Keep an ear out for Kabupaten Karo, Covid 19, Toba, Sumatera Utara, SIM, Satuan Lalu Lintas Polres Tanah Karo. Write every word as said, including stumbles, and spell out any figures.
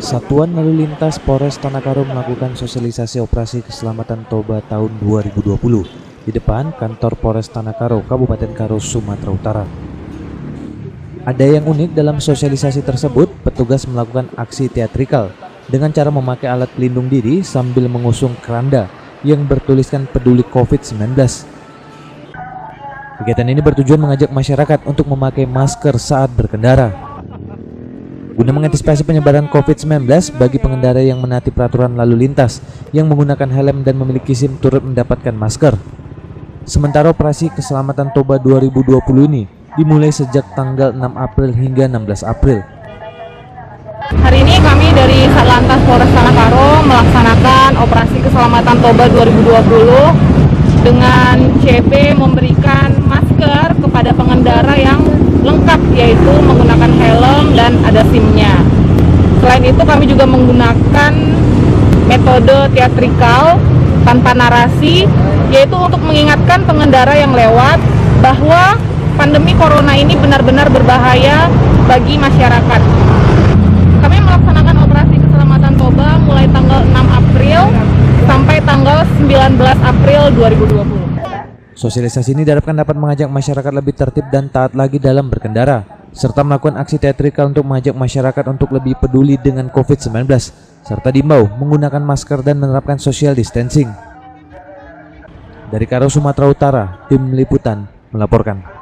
Satuan Lalu Lintas Polres Tanah Karo melakukan sosialisasi operasi keselamatan Toba tahun dua ribu dua puluh di depan kantor Polres Tanah Karo, Kabupaten Karo, Sumatera Utara. Ada yang unik dalam sosialisasi tersebut, petugas melakukan aksi teatrikal dengan cara memakai alat pelindung diri sambil mengusung keranda yang bertuliskan peduli covid sembilan belas. Kegiatan ini bertujuan mengajak masyarakat untuk memakai masker saat berkendara. Guna mengantisipasi penyebaran covid sembilan belas, bagi pengendara yang menaati peraturan lalu lintas yang menggunakan helm dan memiliki SIM turut mendapatkan masker. Sementara operasi keselamatan Toba dua ribu dua puluh ini dimulai sejak tanggal enam April hingga enam belas April. Hari ini kami dari Satlantas Polres Tanah Karo melaksanakan operasi keselamatan Toba dua ribu dua puluh dengan C P memberikan masker kepada pengendara yang lengkap, yaitu menggunakan helm dan ada SIM-nya. Selain itu kami juga menggunakan metode teatrikal tanpa narasi, yaitu untuk mengingatkan pengendara yang lewat bahwa pandemi corona ini benar-benar berbahaya bagi masyarakat. Kami melaksanakan operasi keselamatan Toba mulai tanggal enam April sampai tanggal sembilan belas April dua ribu dua puluh. Sosialisasi ini diharapkan dapat mengajak masyarakat lebih tertib dan taat lagi dalam berkendara, serta melakukan aksi teatrikal untuk mengajak masyarakat untuk lebih peduli dengan covid sembilan belas, serta diimbau menggunakan masker dan menerapkan social distancing. Dari Karo, Sumatera Utara, Tim Liputan melaporkan.